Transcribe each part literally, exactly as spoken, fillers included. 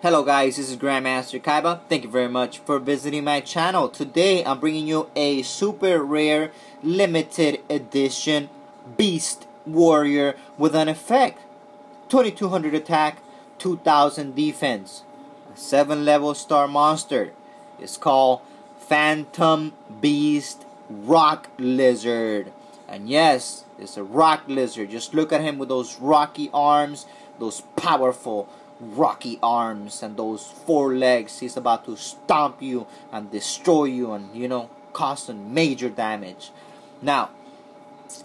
Hello guys, this is Grandmaster Kaiba. Thank you very much for visiting my channel. Today I'm bringing you a super rare limited edition Beast Warrior with an effect. twenty-two hundred attack, two thousand defense. A seven level star monster. It's called Phantom Beast Rock-Lizard. And yes, it's a rock lizard. Just look at him with those rocky arms, those powerful rocky arms and those four legs. He's about to stomp you and destroy you and, you know, cause some major damage. Now,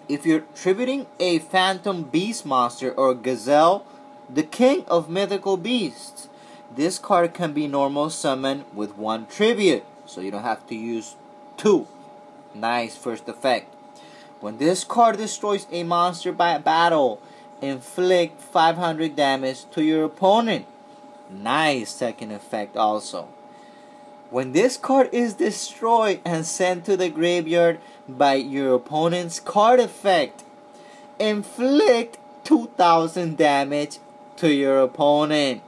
if you're tributing a Phantom Beast monster or Gazelle, the King of Mythical Beasts, this card can be normal summoned with one tribute, so you don't have to use two. Nice first effect. When this card destroys a monster by battle, inflict five hundred damage to your opponent. Nice second effect also. When this card is destroyed and sent to the graveyard by your opponent's card effect, inflict two thousand damage to your opponent.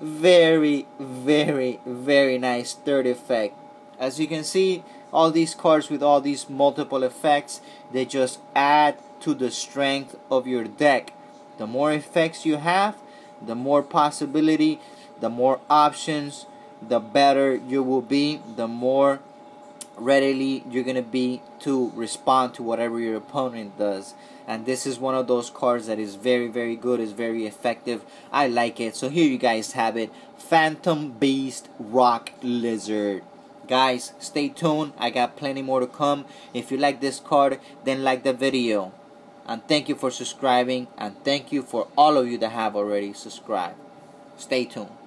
Very, very, very nice third effect. As you can see, all these cards with all these multiple effects, they just add to the strength of your deck. The more effects you have, the more possibility, the more options, the better you will be, the more readily you're gonna be to respond to whatever your opponent does. And this is one of those cards that is very, very good, is very effective. I like it. So here you guys have it, Phantom Beast Rock-Lizard. Guys, stay tuned, I got plenty more to come. If you like this card, then like the video. And thank you for subscribing, and thank you for all of you that have already subscribed. Stay tuned.